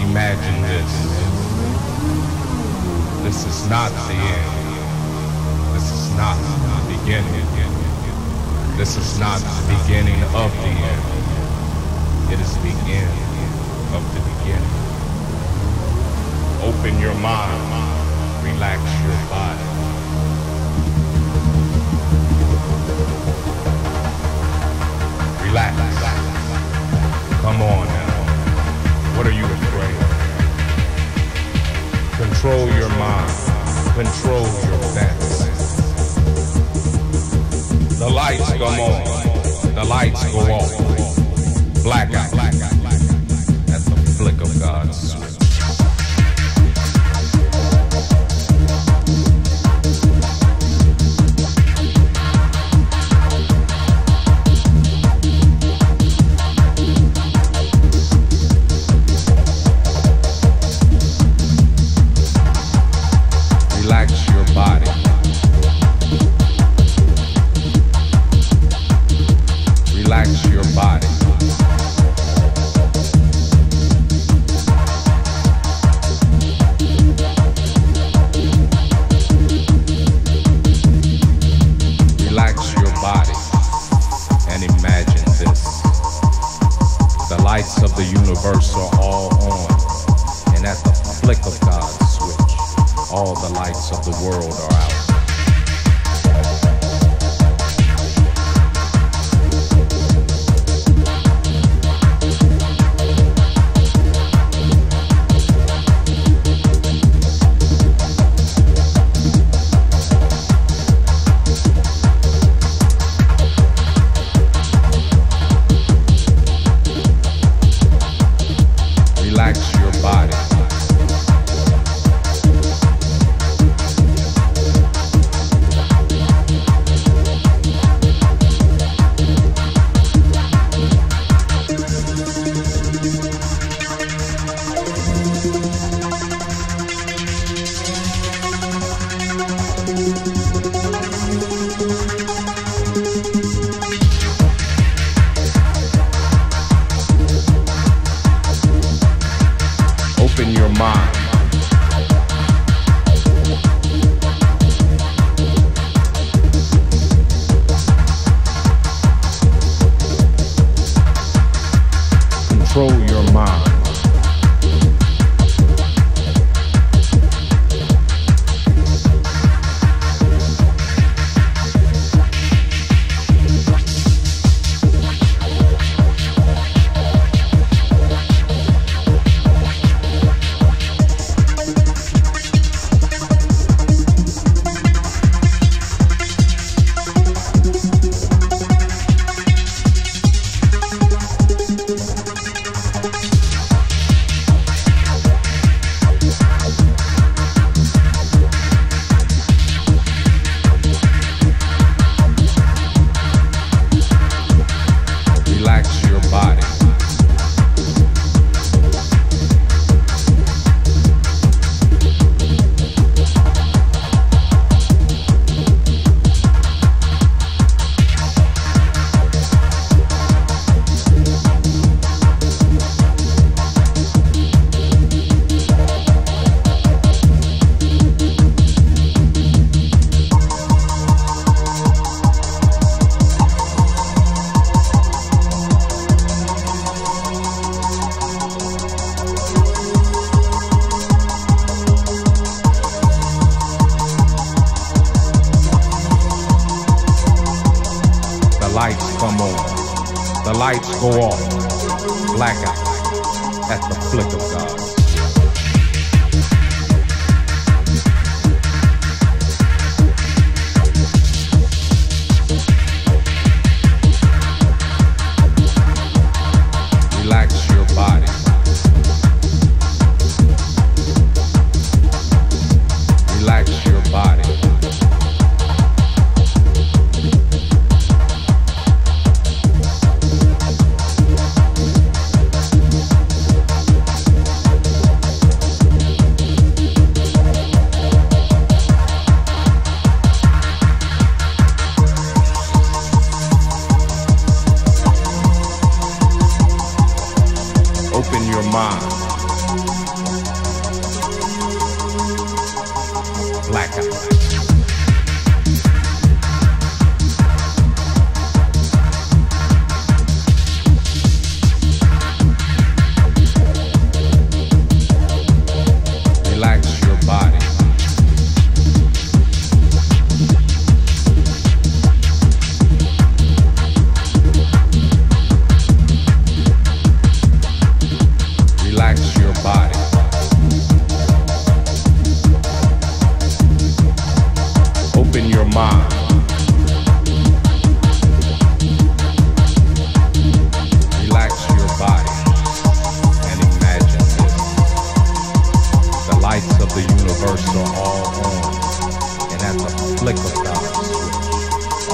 Imagine this. This is not the end. This is not the beginning. This is not the beginning of the end. It is the end of the beginning. Open your mind, relax your body. Relax. Come on now. What are you afraid of? Control your mind. Control your thoughts. The lights come on. The lights go off. Blackout. At the flick of God's switch.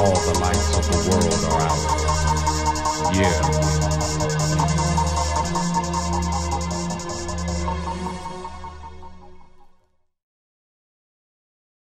All the lights of the world are out. Yeah.